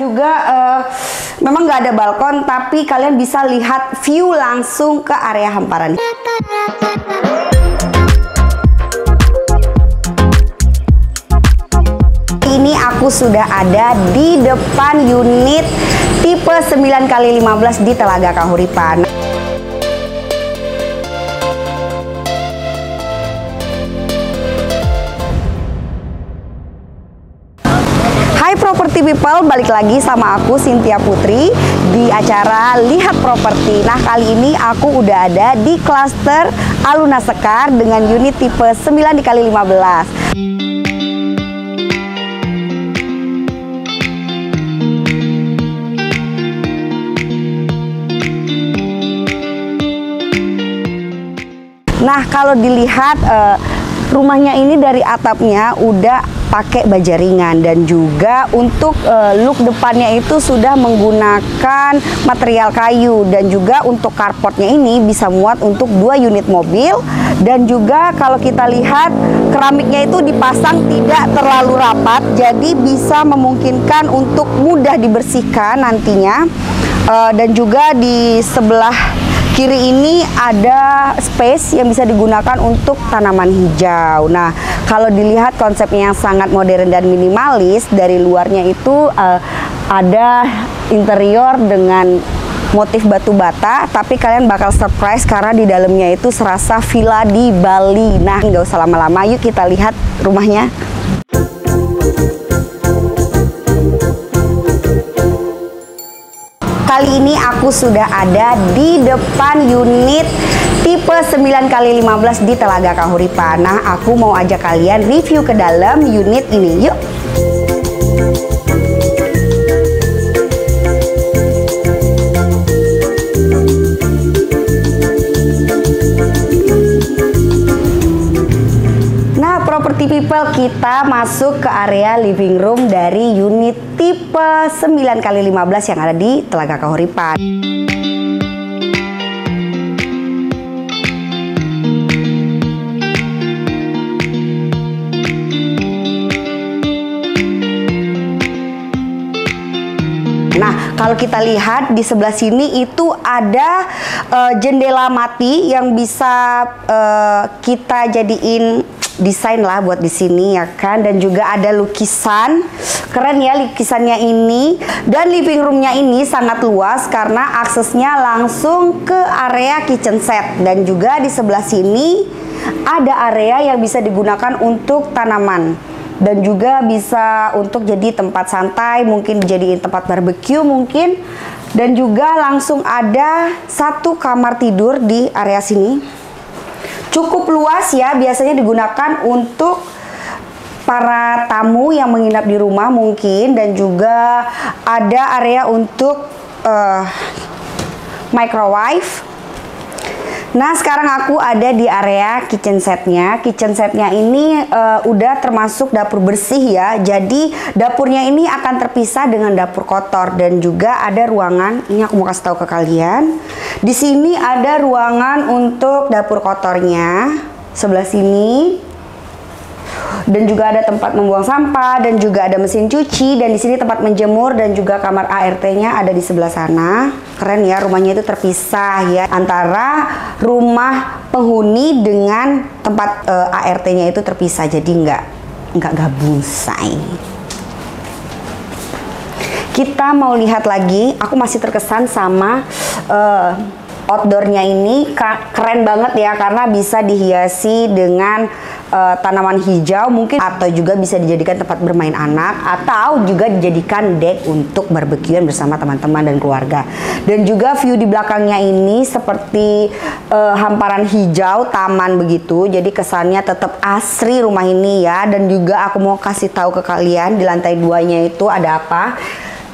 juga memang nggak ada balkon, tapi kalian bisa lihat view langsung ke area hamparan. Ini aku sudah ada di depan unit tipe 9x15 di Telaga Kahuripan. Hai property people, balik lagi sama aku Cynthia Putri di acara Lihat Properti. Nah, kali ini aku udah ada di klaster Aluna Sekar dengan unit tipe 9x15. Nah, kalau dilihat rumahnya ini dari atapnya udah pakai baja ringan, dan juga untuk look depannya itu sudah menggunakan material kayu, dan juga untuk carportnya ini bisa muat untuk 2 unit mobil, dan juga kalau kita lihat keramiknya itu dipasang tidak terlalu rapat, jadi bisa memungkinkan untuk mudah dibersihkan nantinya. Dan juga di sebelah kiri ini ada space yang bisa digunakan untuk tanaman hijau. Nah, kalau dilihat konsepnya yang sangat modern dan minimalis, dari luarnya itu ada interior dengan motif batu bata, tapi kalian bakal surprise karena di dalamnya itu serasa villa di Bali. Nah, nggak usah lama-lama, yuk kita lihat rumahnya. Kali ini aku sudah ada di depan unit tipe 9x15 di Telaga Kahuripan. Nah, aku mau ajak kalian review ke dalam unit ini, yuk! People, kita masuk ke area living room dari unit tipe 9x15 yang ada di Telaga Kahuripan. Nah, kalau kita lihat di sebelah sini itu ada jendela mati yang bisa kita jadiin desain lah buat di sini, ya kan. Dan juga ada lukisan, keren ya lukisannya ini. Dan living roomnya ini sangat luas karena aksesnya langsung ke area kitchen set, dan juga di sebelah sini ada area yang bisa digunakan untuk tanaman. Dan juga bisa untuk jadi tempat santai, mungkin dijadiin tempat barbeque mungkin. Dan juga langsung ada 1 kamar tidur di area sini. Cukup luas ya, biasanya digunakan untuk para tamu yang menginap di rumah mungkin. Dan juga ada area untuk microwave. Nah, sekarang aku ada di area kitchen setnya. Kitchen setnya ini udah termasuk dapur bersih ya. Jadi dapurnya ini akan terpisah dengan dapur kotor, dan juga ada ruangan. Ini aku mau kasih tahu ke kalian. Di sini ada ruangan untuk dapur kotornya sebelah sini. Dan juga ada tempat membuang sampah, dan juga ada mesin cuci, dan di sini tempat menjemur, dan juga kamar ART-nya ada di sebelah sana. Keren ya, rumahnya itu terpisah ya antara rumah penghuni dengan tempat ART-nya itu terpisah, jadi nggak gabung say. Kita mau lihat lagi, aku masih terkesan sama outdoornya ini keren banget ya, karena bisa dihiasi dengan tanaman hijau mungkin, atau juga bisa dijadikan tempat bermain anak, atau juga dijadikan dek untuk barbekyuan bersama teman-teman dan keluarga. Dan juga view di belakangnya ini seperti hamparan hijau, taman begitu, jadi kesannya tetap asri rumah ini ya. Dan juga aku mau kasih tahu ke kalian di lantai 2-nya itu ada apa.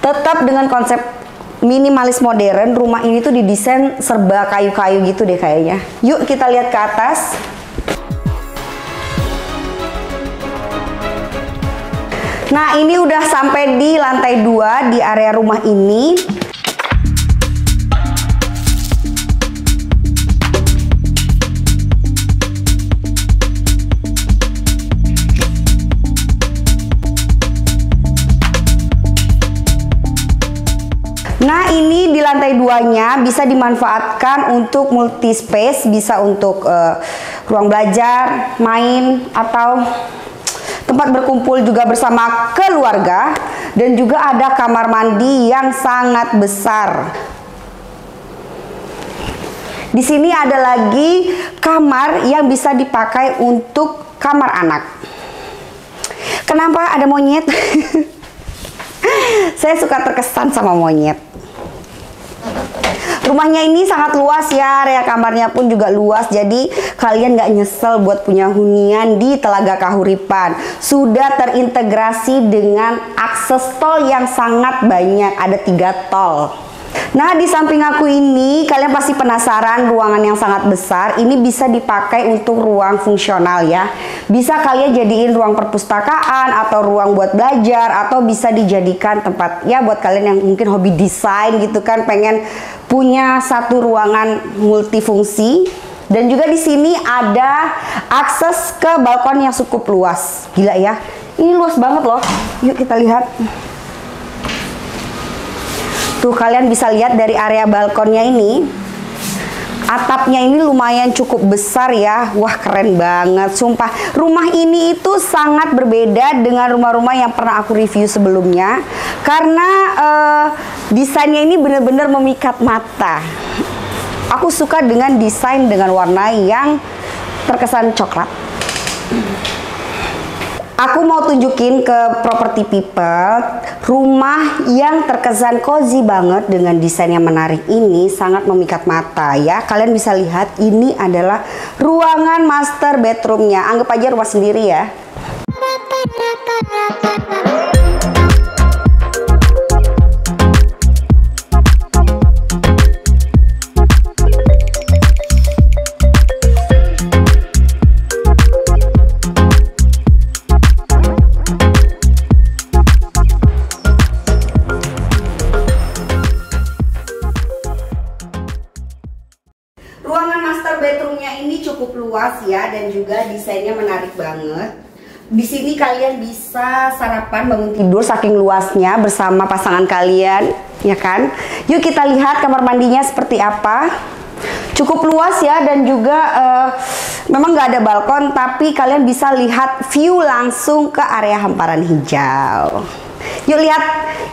Tetap dengan konsep minimalis modern, rumah ini tuh didesain serba kayu-kayu gitu deh kayaknya. Yuk kita lihat ke atas. Nah, ini udah sampai di lantai 2 di area rumah ini. lantai duanya bisa dimanfaatkan untuk multi space, bisa untuk ruang belajar, main, atau tempat berkumpul juga bersama keluarga. Dan juga ada kamar mandi yang sangat besar. Di sini ada lagi kamar yang bisa dipakai untuk kamar anak. Kenapa ada monyet? Saya suka terkesan sama monyet. Rumahnya ini sangat luas ya, area kamarnya pun juga luas. Jadi kalian nggak nyesel buat punya hunian di Telaga Kahuripan. Sudah terintegrasi dengan akses tol yang sangat banyak, ada 3 tol. Nah, di samping aku ini, kalian pasti penasaran ruangan yang sangat besar. Ini bisa dipakai untuk ruang fungsional ya. Bisa kalian jadiin ruang perpustakaan atau ruang buat belajar, atau bisa dijadikan tempat ya buat kalian yang mungkin hobi desain gitu kan, pengen punya satu ruangan multifungsi. Dan juga di sini ada akses ke balkon yang cukup luas. Gila ya, ini luas banget loh. Yuk kita lihat. Tuh, kalian bisa lihat dari area balkonnya ini, atapnya ini lumayan cukup besar ya. Wah, keren banget, sumpah. Rumah ini itu sangat berbeda dengan rumah-rumah yang pernah aku review sebelumnya, karena desainnya ini benar-benar memikat mata. Aku suka dengan desain dengan warna yang terkesan coklat. Aku mau tunjukin ke property people, rumah yang terkesan cozy banget dengan desain yang menarik ini, sangat memikat mata ya. Kalian bisa lihat ini adalah ruangan master bedroomnya, anggap aja rumah sendiri ya. Ya, dan juga desainnya menarik banget. Di sini kalian bisa sarapan, bangun tidur saking luasnya bersama pasangan kalian, ya kan? Yuk kita lihat kamar mandinya seperti apa. Cukup luas ya, dan juga memang nggak ada balkon, tapi kalian bisa lihat view langsung ke area hamparan hijau. Yuk lihat,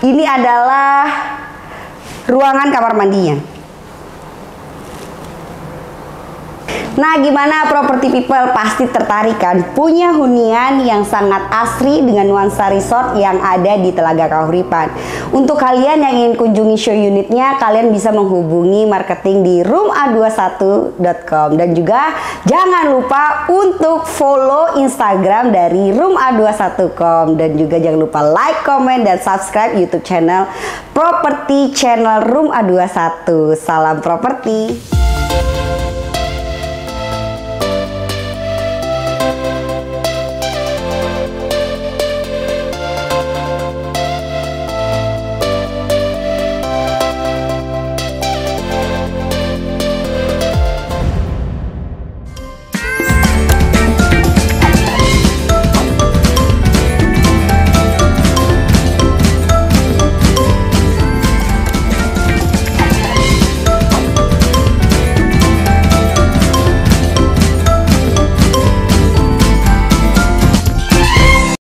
ini adalah ruangan kamar mandinya. Nah, gimana property people, pasti tertarik kan punya hunian yang sangat asri dengan nuansa resort yang ada di Telaga Kahuripan. Untuk kalian yang ingin kunjungi show unitnya, kalian bisa menghubungi marketing di rooma21.com. Dan juga jangan lupa untuk follow Instagram dari rooma21.com. Dan juga jangan lupa like, comment, dan subscribe YouTube channel Property Channel Rooma21. Salam properti.